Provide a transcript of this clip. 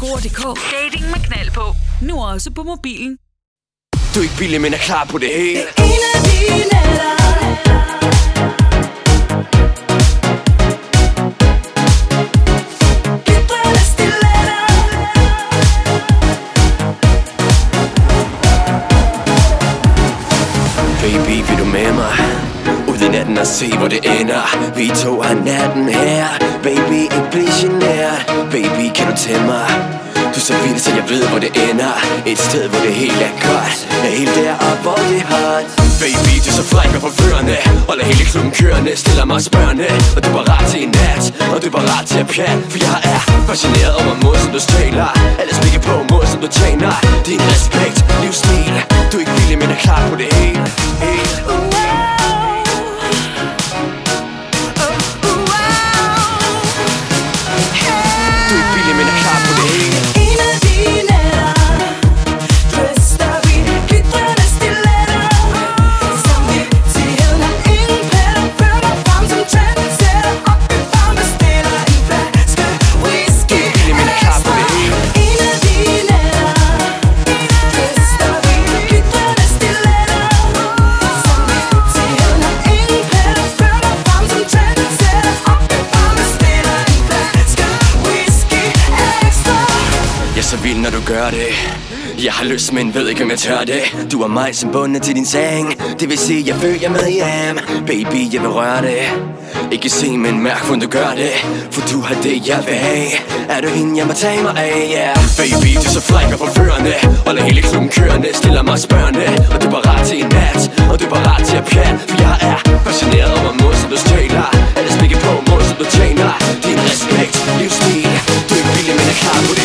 score.dk. Dating med Knald på. Nu også på mobilen. Du er ikke billig, men er klar på det hele. Det ene af dine nætter. At se hvor det ender. Vi to har natten her. Baby, ikke blive genert. Baby, kan du tæmme mig? Du er så vild, så jeg ved hvor det ender. Et sted hvor det hele er godt. Er helt deroppe hvor det er hot. Baby, du er så fræk og forførende. Holder hele klubben kørende. Stiller mig spørgende. Og du er parat til en nat. Og du er parat til at pjat. For jeg er fascineret over mod som du stjæler. Alle spikker på mod som du tjener. Din respekt, livsstil. Du er ikke villig, men er klar på det hele. Når du gør det. Jeg har lyst, men ved ikke om jeg tør det. Du er mig som bundet til din seng. Det vil sige, jeg følger med hjem. Baby, jeg vil røre det. Ikke se, men mærk, hvordan du gør det. For du har det, jeg vil have. Er du hende, jeg må tage mig af, yeah. Baby, du er så fræk og forførende. Holder hele klubben kørende. Stiller mig spørgende. Og du er parat til en nat. Og du er parat til at pjat. For jeg er fascineret over mod, som du stjæler. Alle spikker på mod, som du tjener. Din respekt, livsstil. Du er vildt, men er klar på det.